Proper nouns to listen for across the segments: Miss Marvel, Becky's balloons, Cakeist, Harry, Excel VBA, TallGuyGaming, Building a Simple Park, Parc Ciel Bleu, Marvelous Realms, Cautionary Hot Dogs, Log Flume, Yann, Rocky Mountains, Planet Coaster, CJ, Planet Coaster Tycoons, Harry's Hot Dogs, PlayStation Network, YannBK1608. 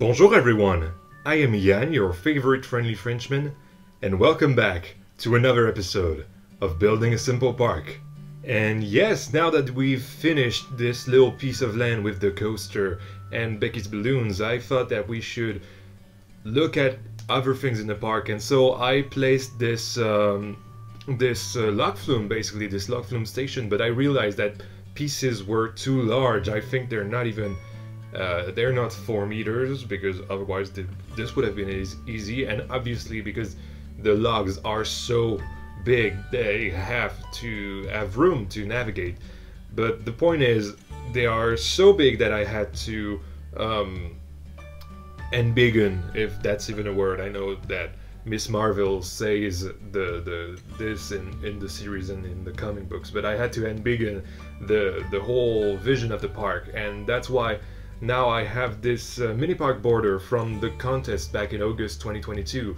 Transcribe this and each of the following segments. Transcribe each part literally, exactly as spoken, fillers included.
Bonjour everyone, I am Yann, your favorite friendly Frenchman, and welcome back to another episode of Building a Simple Park. And yes, now that we've finished this little piece of land with the coaster and Becky's balloons, I thought that we should look at other things in the park, and so I placed this um, this uh, Log Flume, basically this Log Flume station, but I realized that pieces were too large. I think they're not even Uh, they're not four meters, because otherwise th this would have been as easy, and obviously because the logs are so big they have to have room to navigate. But the point is they are so big that I had to um, embiggen, if that's even a word. I know that Miss Marvel says the the this in, in the series and in the comic books, but I had to embiggen the, the whole vision of the park, and that's why now I have this uh, mini park border from the contest back in August twenty twenty-two,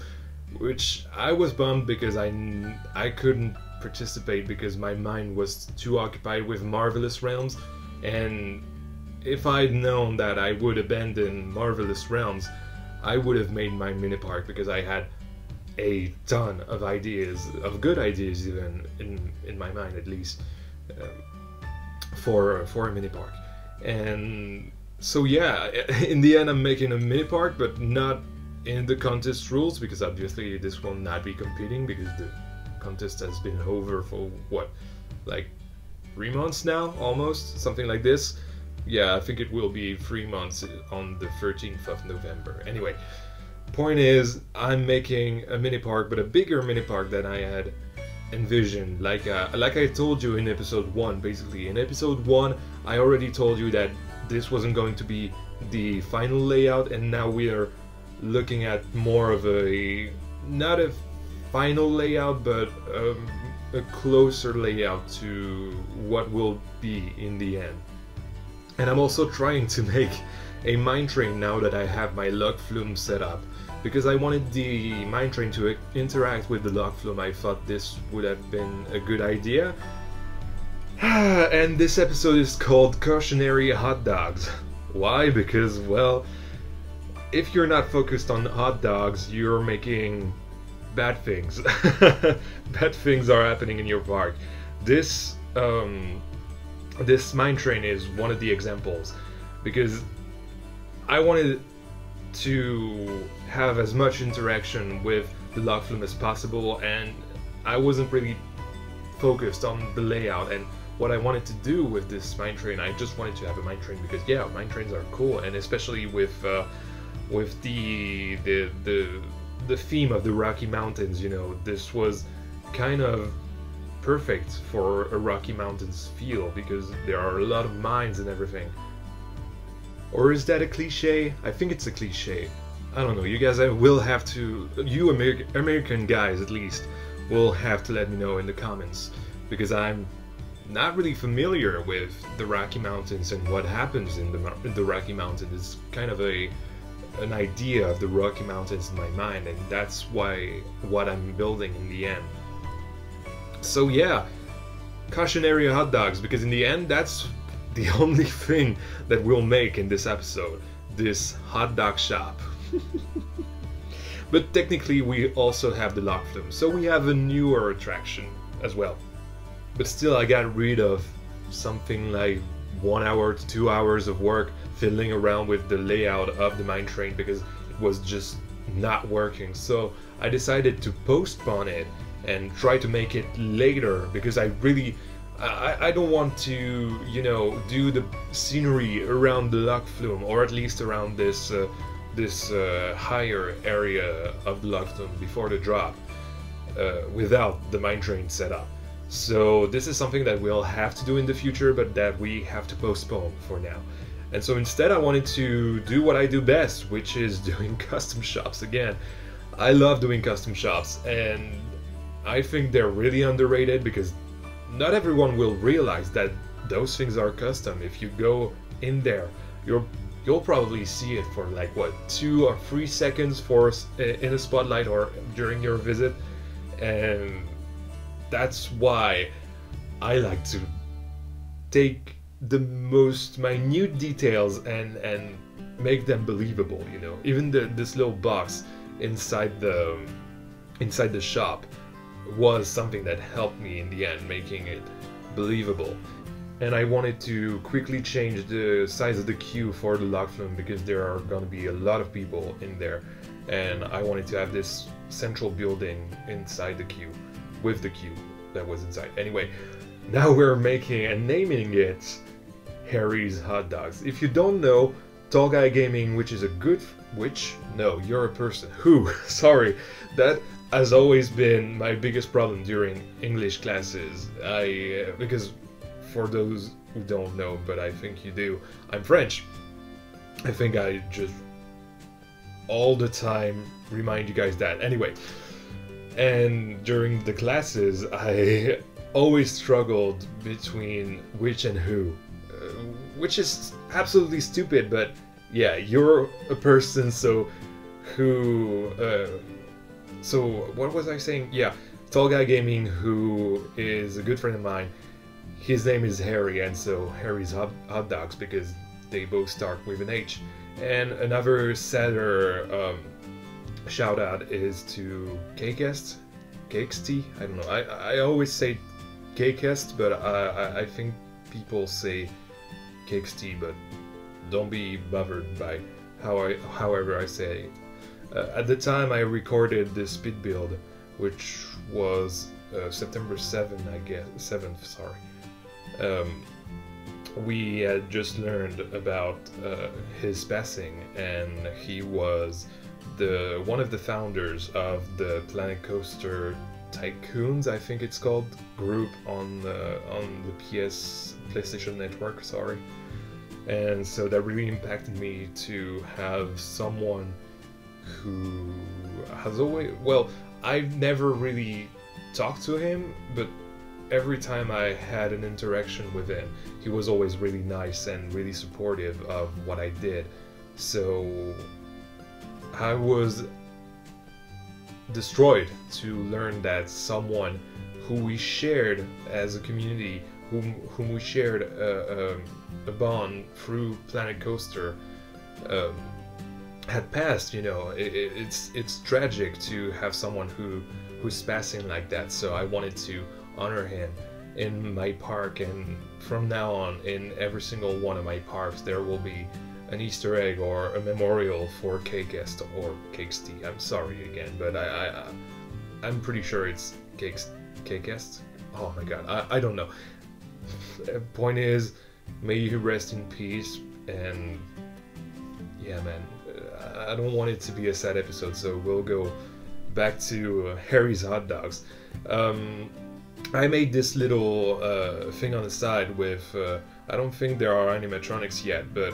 which I was bummed because I, n I couldn't participate because my mind was too occupied with Marvelous Realms, and if I'd known that I would abandon Marvelous Realms, I would have made my mini park because I had a ton of ideas, of good ideas even, in, in my mind at least, uh, for, for a mini park. And so yeah, in the end I'm making a mini park, but not in the contest rules, because obviously this will not be competing, because the contest has been over for what, like three months now, almost, something like this. Yeah, I think it will be three months on the thirteenth of November. Anyway, point is, I'm making a mini park, but a bigger mini park than I had envisioned. Like uh, like I told you in episode one, basically. In episode one, I already told you that this wasn't going to be the final layout, and now we are looking at more of a, not a final layout, but um, a closer layout to what will be in the end. And I'm also trying to make a mine train now that I have my Log Flume set up, because I wanted the mine train to interact with the Log Flume. I thought this would have been a good idea. And this episode is called Cautionary Hot Dogs. Why? Because, well, if you're not focused on hot dogs, you're making bad things. Bad things are happening in your park. This um, this mine train is one of the examples, because I wanted to have as much interaction with the Log Flume as possible, and I wasn't really focused on the layout and what I wanted to do with this mine train. I just wanted to have a mine train because, yeah, mine trains are cool, and especially with uh, with the, the the the theme of the Rocky Mountains. You know, this was kind of perfect for a Rocky Mountains feel because there are a lot of mines and everything. Or is that a cliche? I think it's a cliche. I don't know. You guys will have to, you Amer American guys at least, will have to let me know in the comments, because I'm not really familiar with the Rocky Mountains and what happens in the, in the Rocky Mountains. It's kind of a an idea of the Rocky Mountains in my mind, and that's why what I'm building in the end. So yeah, Cautionary Hot Dogs, because in the end that's the only thing that we'll make in this episode, this hot dog shop. But technically we also have the Log Flume, so we have a newer attraction as well. But still, I got rid of something like one hour to two hours of work fiddling around with the layout of the mine train because it was just not working. So I decided to postpone it and try to make it later, because I really, I, I don't want to, you know, do the scenery around the Log Flume, or at least around this uh, this uh, higher area of the Log Flume before the drop, uh, without the mine train set up. So this is something that we'll have to do in the future, but that we have to postpone for now. And so instead I wanted to do what I do best, which is doing custom shops again. I love doing custom shops, and I think they're really underrated because not everyone will realize that those things are custom. If you go in there, you're, you'll probably see it for like, what, two or three seconds for in a spotlight or during your visit, and that's why I like to take the most minute details and and make them believable, you know. Even the this little box inside the inside the shop was something that helped me in the end, making it believable. And I wanted to quickly change the size of the queue for the Log Flume because there are going to be a lot of people in there, and I wanted to have this central building inside the queue with the queue that was inside. Anyway, now we're making and naming it Harry's Hot Dogs. If you don't know, TallGuyGaming, which is a good which no you're a person who sorry that has always been my biggest problem during English classes. I uh, because for those who don't know, but I think you do, I'm French. I think I just all the time remind you guys that. Anyway, and during the classes I always struggled between which and who, uh, which is absolutely stupid, but yeah, you're a person, so who uh, so what was I saying? Yeah, TallGuyGaming, who is a good friend of mine, his name is Harry, and so Harry's Hot, hot Dogs, because they both start with an H. And another sadder um, shout out is to Cakeist, Cakeist, I don't know, I, I always say Cakeist, but I, I think people say Cakeist, but don't be bothered by how I, however I say it. Uh, at the time I recorded this speed build, which was uh, September seventh, I guess, seventh, sorry. Um, we had just learned about uh, his passing, and he was the one of the founders of the Planet Coaster Tycoons, I think it's called, group on the, on the P S PlayStation Network, sorry. And so that really impacted me to have someone who has always, well, I've never really talked to him, but every time I had an interaction with him, he was always really nice and really supportive of what I did. So I was destroyed to learn that someone who we shared as a community, whom, whom we shared a, a, a bond through Planet Coaster, um, had passed. You know, it, it, it's it's tragic to have someone who who's passing like that. So I wanted to honor him in my park, and from now on in every single one of my parks there will be an Easter egg or a memorial for Cakeist or Cakeist. I'm sorry again, but I, I I'm pretty sure it's Cakeist. Oh my god, I, I don't know. Point is, may you rest in peace, and yeah man, I don't want it to be a sad episode, so we'll go back to uh, Harry's Hot Dogs. um, I made this little uh, thing on the side with, uh, I don't think there are animatronics yet, but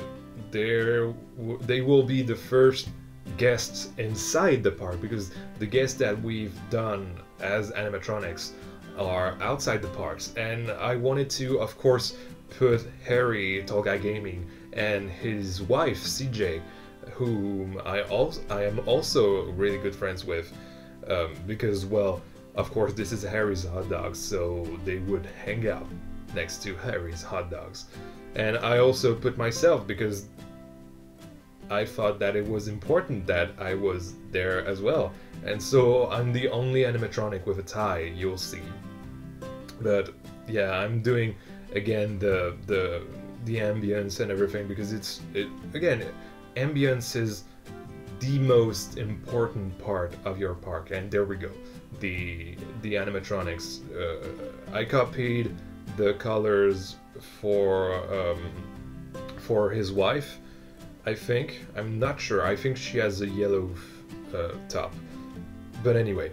there w they will be the first guests inside the park, because the guests that we've done as animatronics are outside the parks, and I wanted to, of course, put Harry, TallGuyGaming, and his wife, C J, whom I, also, I am also really good friends with, um, because, well, of course, this is Harry's Hot Dogs, so they would hang out next to Harry's Hot Dogs. And I also put myself, because I thought that it was important that I was there as well. And so I'm the only animatronic with a tie, you'll see. But yeah, I'm doing again the the the ambience and everything, because it's it again, ambience is the most important part of your park. And there we go, the the animatronics. uh, I copied the colors for um, for his wife, I think. I'm not sure, I think she has a yellow uh, top, but anyway,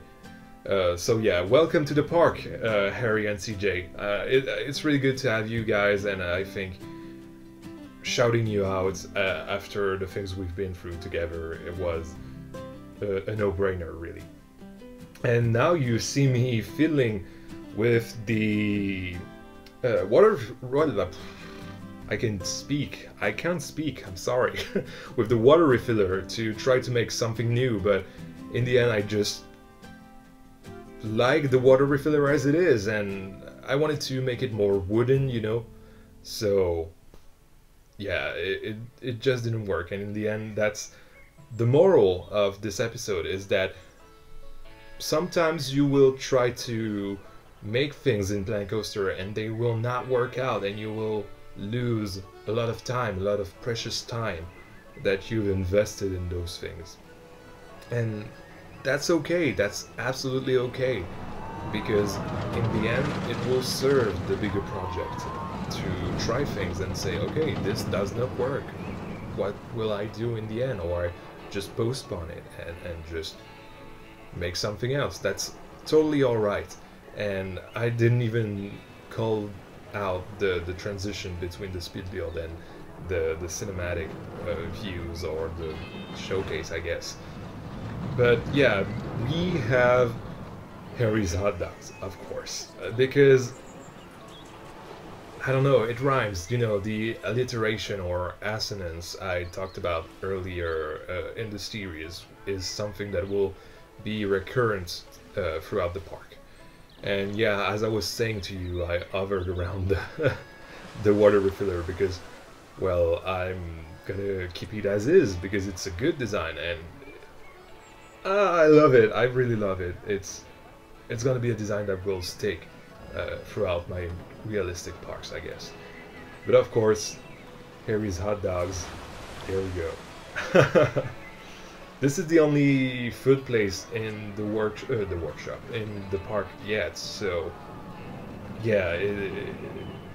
uh, so yeah, welcome to the park, uh, Harry and C J. uh, it, it's really good to have you guys, and I think shouting you out uh, after the things we've been through together, it was uh, a no-brainer, really. And now you see me fiddling with the uh, water. I can speak. I can't speak. I'm sorry. With the water refiller to try to make something new, but in the end, I just like the water refiller as it is, and I wanted to make it more wooden, you know. So yeah, it, it, it just didn't work. And in the end, that's the moral of this episode, is that sometimes you will try to make things in Planet Coaster and they will not work out, and you will lose a lot of time, a lot of precious time that you've invested in those things. And that's okay, that's absolutely okay, because in the end it will serve the bigger project to try things and say, okay, this does not work, what will I do in the end? Or just postpone it and, and just make something else. That's totally alright. And I didn't even call out the, the transition between the speed build and the, the cinematic uh, views, or the showcase, I guess. But yeah, we have Harry's Hot Dogs, of course, because, I don't know, it rhymes, you know, the alliteration or assonance I talked about earlier uh, in the series is something that will be recurrent uh, throughout the park. And yeah, as I was saying to you, I hovered around the, the water refiller because, well, I'm gonna keep it as is because it's a good design, and uh, I love it. I really love it. It's it's gonna be a design that will stick uh, throughout my realistic parks, I guess. But of course, Harry's Hot Dogs. Here we go. This is the only food place in the work uh, the workshop in the park yet, so yeah, it, it,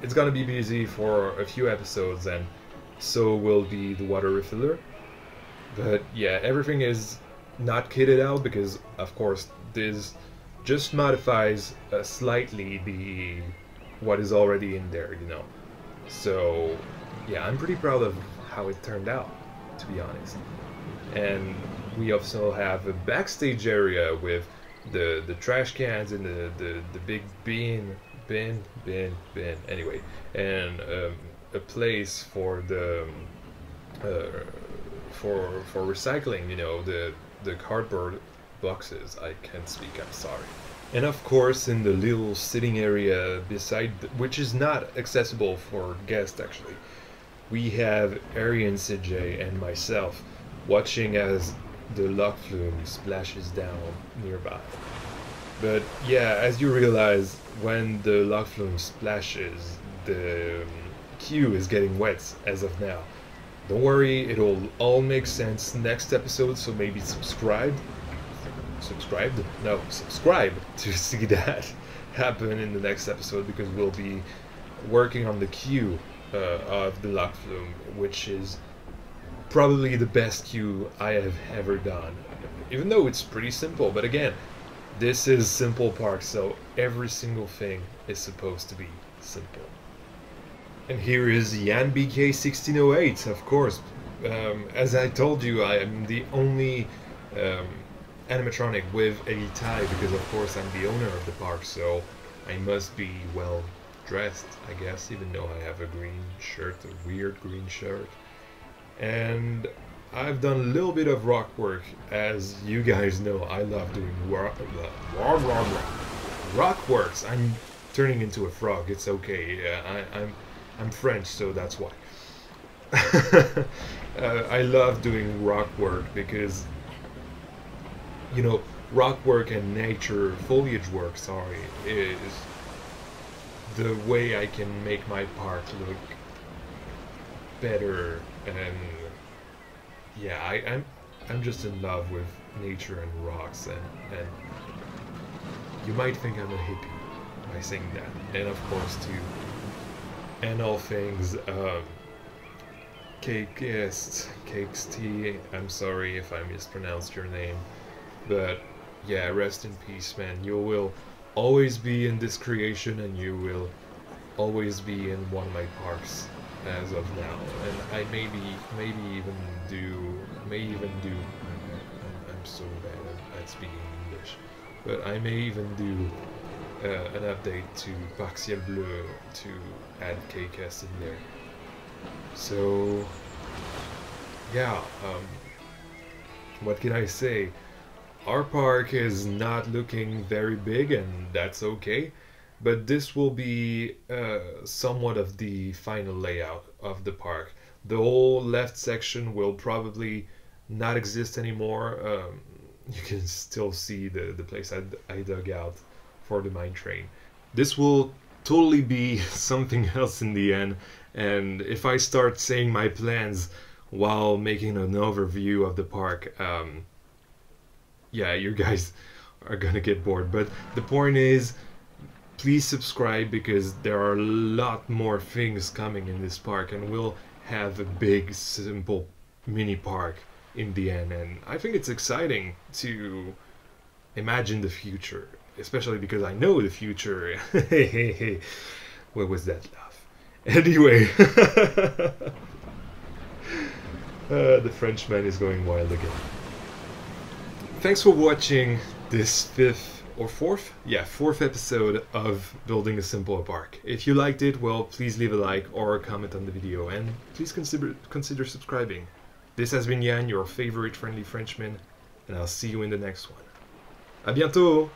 it's gonna be busy for a few episodes, and so will be the water refiller. But yeah, everything is not kitted out because, of course, this just modifies uh, slightly the what is already in there, you know. So yeah, I'm pretty proud of how it turned out, to be honest. And we also have a backstage area with the the trash cans and the the, the big bin bin bin bin anyway, and um, a place for the uh, for for recycling, you know, the the cardboard boxes. I can't speak, I'm sorry. And of course, in the little sitting area beside, which is not accessible for guests actually, we have Harry and C J and myself watching as the Log Flume splashes down nearby. But yeah, as you realize, when the Log Flume splashes, the um, queue is getting wet as of now. Don't worry, it'll all make sense next episode, so maybe subscribe. Subscribed? No, subscribe to see that happen in the next episode, because we'll be working on the queue uh, of the Log Flume, which is probably the best queue I have ever done, even though it's pretty simple. But again, this is Simple Park, so every single thing is supposed to be simple. And here is Yann B K sixteen oh eight, of course. Um, as I told you, I am the only um, animatronic with a tie, because of course I'm the owner of the park, so I must be well dressed, I guess, even though I have a green shirt, a weird green shirt. And I've done a little bit of rock work, as you guys know. I love doing rock, rock, rock, rock works. I'm turning into a frog. It's okay. I, I'm I'm French, so that's why. uh, I love doing rock work because, you know, rock work and nature foliage work. Sorry, is the way I can make my park look better. And yeah, I, I'm I'm just in love with nature and rocks, and, and you might think I'm a hippie by saying that. And of course, to end all things, um, Cakeist, Cakeist, I'm sorry if I mispronounced your name, but yeah, rest in peace, man. You will always be in this creation, and you will always be in one of my parks as of now, and I maybe, maybe even do, may even do, I'm, I'm so bad at speaking English, but I may even do uh, an update to Parc Ciel Bleu to add Cakeist in there. So yeah, um, what can I say? Our park is not looking very big, and that's okay. But this will be uh, somewhat of the final layout of the park. The whole left section will probably not exist anymore. Um, you can still see the, the place I, I dug out for the mine train. This will totally be something else in the end, and if I start saying my plans while making an overview of the park, um, yeah, you guys are gonna get bored. But the point is, please subscribe, because there are a lot more things coming in this park, and we'll have a big, simple mini park in the end. And I think it's exciting to imagine the future, especially because I know the future. Hey, hey, hey, what was that laugh? Anyway, uh, the Frenchman is going wild again. Thanks for watching this fifth or fourth? Yeah, fourth episode of Building a Simple Park. If you liked it, well, please leave a like or a comment on the video, and please consider consider subscribing. This has been Yann, your favorite friendly Frenchman, and I'll see you in the next one. À bientôt!